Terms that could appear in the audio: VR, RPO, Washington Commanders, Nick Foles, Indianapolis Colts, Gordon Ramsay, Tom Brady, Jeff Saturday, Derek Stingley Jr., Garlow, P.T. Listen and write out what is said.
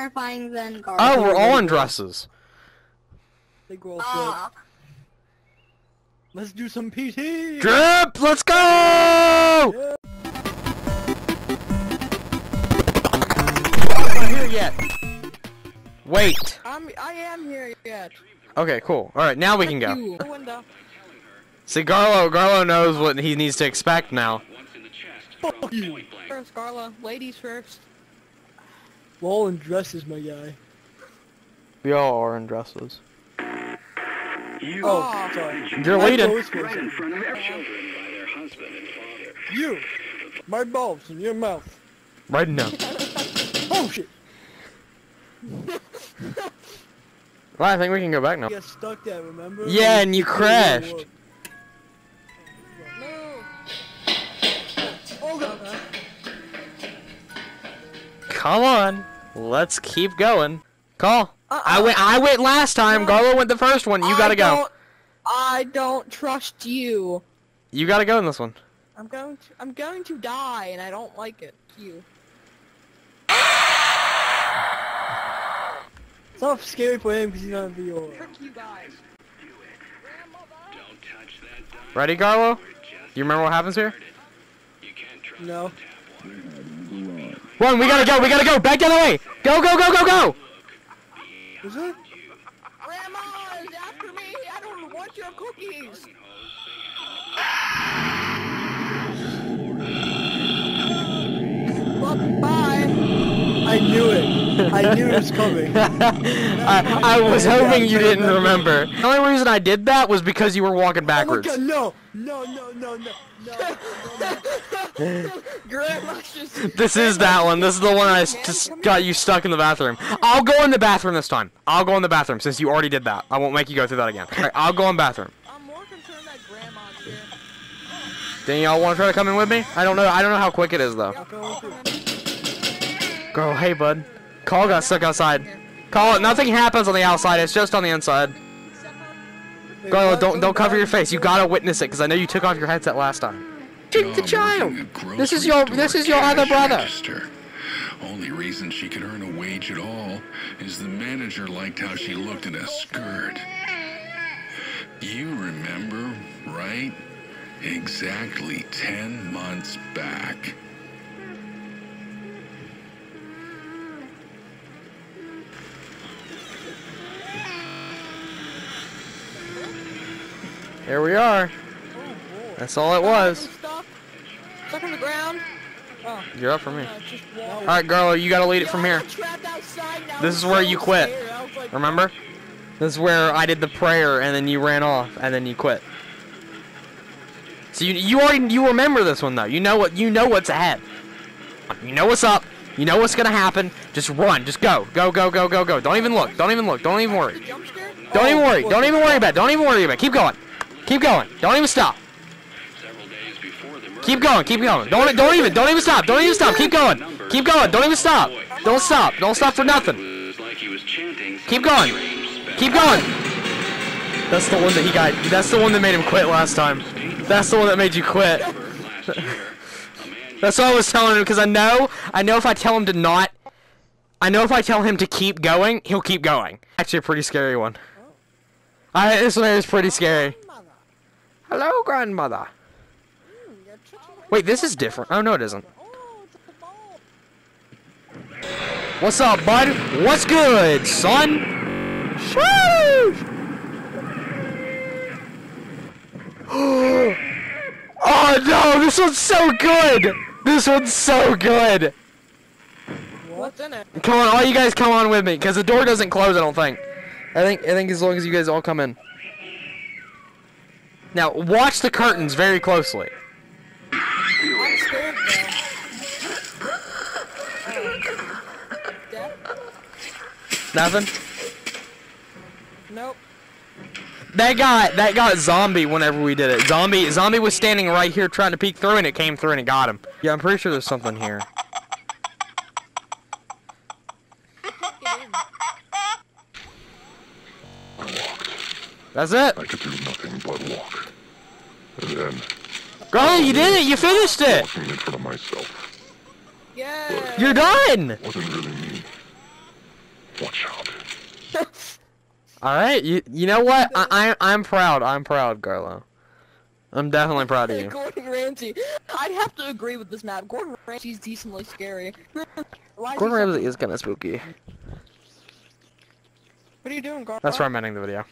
terrifying than Garlow. Oh, we're all in dresses. Big roll flip. Let's do some PT. Drip, let's go. Yeah. Yet. Wait. I am here yet. Okay, cool. Alright, now we can go. See, Garlow knows what he needs to expect now. Fuck you. First, Garlow. Ladies first. We're all in dresses, my guy. We all are in dresses. You. Oh, sorry. You're leading. Right in front of their children by their husband and father. You. My balls in your mouth. Right now. Oh shit. Well, I think we can go back now. You got stuck there, remember? Yeah, and you crashed. No. Oh god. Come on, let's keep going. Call. I went last time. Garlow went the first one. You gotta go. I don't trust you. You gotta go in this one. I'm going to die, and I don't like it. You. It's not scary for him because he's not a VR. Ready, Garlow? Do you remember what happens here? No. Run, we gotta go! Back down the way! Go! Is it? Grandma is after me! I don't want your cookies! Bye! I knew it! I knew it was coming. I was hoping you didn't remember. The only reason I did that was because you were walking backwards. Oh my God, no. Grandma just... This is that one. This is the one I just got you stuck in the bathroom. I'll go in the bathroom this time. I'll go in the bathroom since you already did that. I won't make you go through that again. All right, I'll go in the bathroom. I'm more concerned that Grandma's here. Then y'all want to try to come in with me? I don't know how quick it is though. Girl, hey bud. Call got stuck outside. Call it. Nothing happens on the outside. It's just on the inside. Garlow, don't cover your face. You gotta witness it, cause I know you took off your headset last time. Trick the child. This is your other brother. Register. Only reason she could earn a wage at all is the manager liked how she looked in a skirt. You remember, right? Exactly 10 months back. Here we are. Oh, that's all it was. Stuck on the ground. Oh. You're up for me. All right, Garlow, you gotta lead it from here. This is where you quit. Remember? This is where I did the prayer, and then you ran off, and then you quit. So you remember this one though. You know what's ahead. You know what's up. You know what's gonna happen. Just run. Just go. Don't even look. Don't even worry. Don't even worry about it. Keep going. Keep going. Don't even stop. Keep going. Don't even stop. Keep going. Don't even stop. Don't stop for nothing. Keep going. That's the one that he got. That's the one that made him quit last time. That's the one that made you quit. That's what I was telling him, because I know if I tell him to not, I know if I tell him to keep going, he'll keep going. Actually a pretty scary one. This one is pretty scary. Hello, grandmother. Wait, this is different. Oh, no, it isn't. What's up, bud? What's good, son? Sheesh! Oh, no, this one's so good. This one's so good. What's in it? Come on, all you guys come on with me, because the door doesn't close, I don't think. I think as long as you guys all come in. Now, watch the curtains very closely. I'm scared, nothing? Nope. That got zombie whenever we did it. Zombie was standing right here trying to peek through, and it came through and it got him. Yeah, I'm pretty sure there's something here. That's it. I could do nothing but walk. And then... Garlow, you did it! You finished it! Walking in front of myself. Yeah. You're done! Wasn't really me. Alright, you know what? I'm proud. I'm proud, Garlow. I'm definitely proud of you. Gordon Ramsay. I'd have to agree with this map. Gordon Ramsay's decently scary. Gordon Ramsay is kinda spooky. What are you doing, Garlow? That's where I'm ending the video.